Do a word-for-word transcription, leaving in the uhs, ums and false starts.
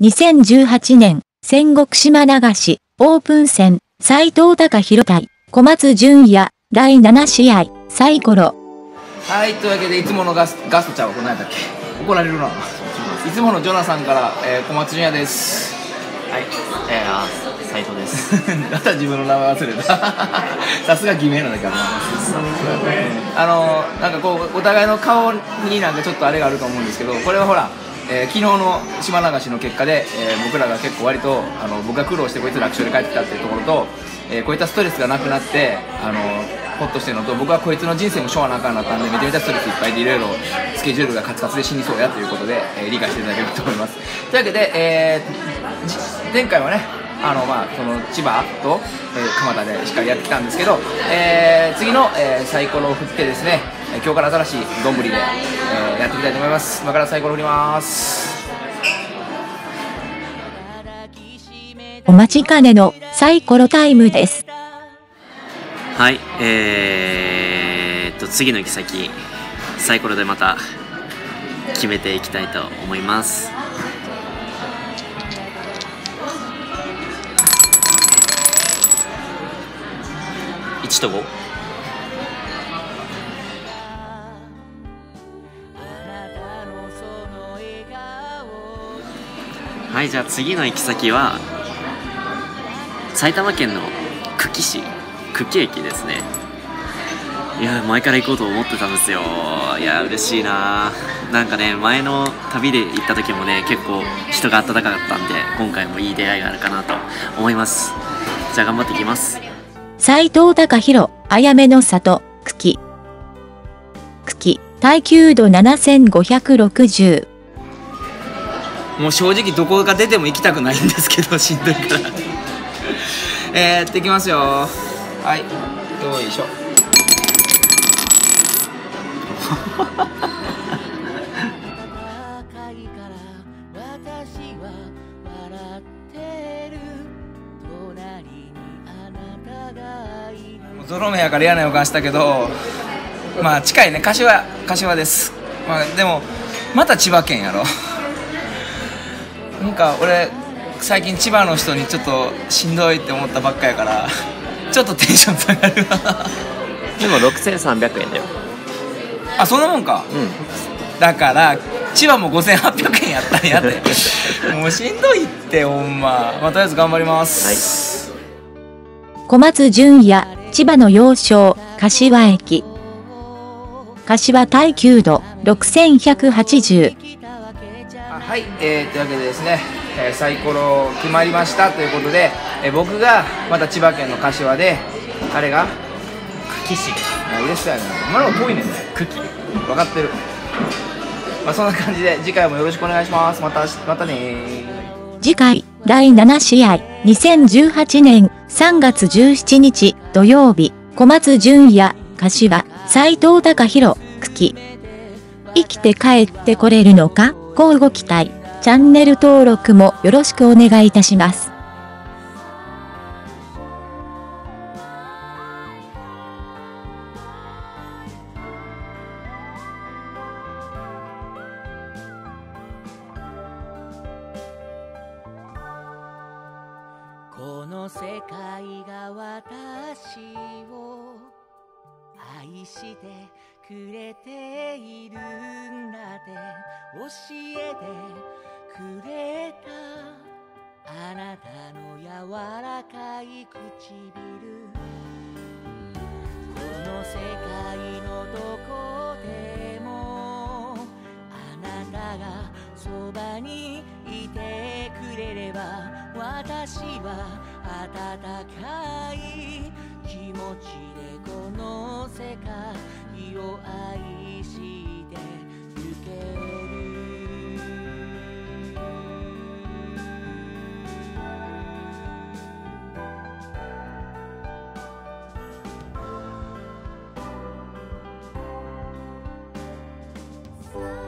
にせんじゅうはちねん、戦国島流し、オープン戦、斎藤貴弘対、小松純也、だいなな試合、サイコロ。はい、というわけで、いつものガス、ガストちゃんはこの間だっけ怒られるな。いつものジョナさんから、えー、小松純也です。はい、えー、あー、斎藤です。また自分の名前忘れた。さすが偽名なんだけど。あのー、なんかこう、お互いの顔になんかちょっとあれがあると思うんですけど、これはほら、えー、昨日の島流しの結果で、えー、僕らが結構割とあの僕が苦労してこいつ楽勝で帰ってきたっていうところと、えー、こういったストレスがなくなってあのホッとしてるのと、僕はこいつの人生もしょうがなかったんでめちゃめちゃストレスいっぱいでいろいろスケジュールがカツカツで死にそうやということで、えー、理解していただければと思います。というわけで、えー、前回はねあの、まあ、その千葉と、えー、蒲田でしっかりやってきたんですけど、えー、次の、えー、サイコロを振ってですね、今日から新しいどんぶりで、えー、やっていきたいと思います。今からサイコロ振ります。お待ちかねのサイコロタイムです。はい、えー、っと次の行き先サイコロでまた決めていきたいと思います。いちとご。はい、じゃあ次の行き先は埼玉県の久喜市、久喜駅ですね。いや前から行こうと思ってたんですよ。いや嬉しいな。なんかね前の旅で行った時もね結構人が温かかったんで、今回もいい出会いがあるかなと思います。じゃあ頑張っていきます。斎藤貴弘、あやめの里、久喜。久喜、耐久度ななせんごひゃくろくじゅう。もう正直どこが出ても行きたくないんですけど、しんどいからえーやっていきますよ。はいよいしょゾロ目やから嫌な予感したけど、まあ近いね、柏柏です。まあでもまた千葉県やろ。なんか俺最近千葉の人にちょっとしんどいって思ったばっかやからちょっとテンション下がるな。でもろくせんさんびゃくえんだよ。あ、そんなもんか、うん、だから千葉もごせんはっぴゃくえんやったんやってもうしんどいってほんま、まあ、とりあえず頑張ります、はい、小松純也、千葉の要衝、柏駅。柏耐久度ろくせんひゃくはちじゅう。はい、えー、というわけでですね、えー、サイコロ決まりましたということで、えー、僕がまた千葉県の柏で、彼が久喜市。嬉しそうやね。お前らも遠いねんね。久喜。分かってる。まあそんな感じで次回もよろしくお願いします。またまたねー。次回だいなな試合、にせんじゅうはちねんさんがつじゅうしちにち土曜日、小松純也、柏、斎藤貴弘、久喜。生きて帰ってこれるのか？ごご期待。チャンネル登録もよろしくお願いいたします。この世界が私を愛してくれているんだって教えてくれたあなたの柔らかい唇、この世界のどこでもあなたがそばにいてくれれば私は温かい気持ちでこの世界を愛してゆける。Bye.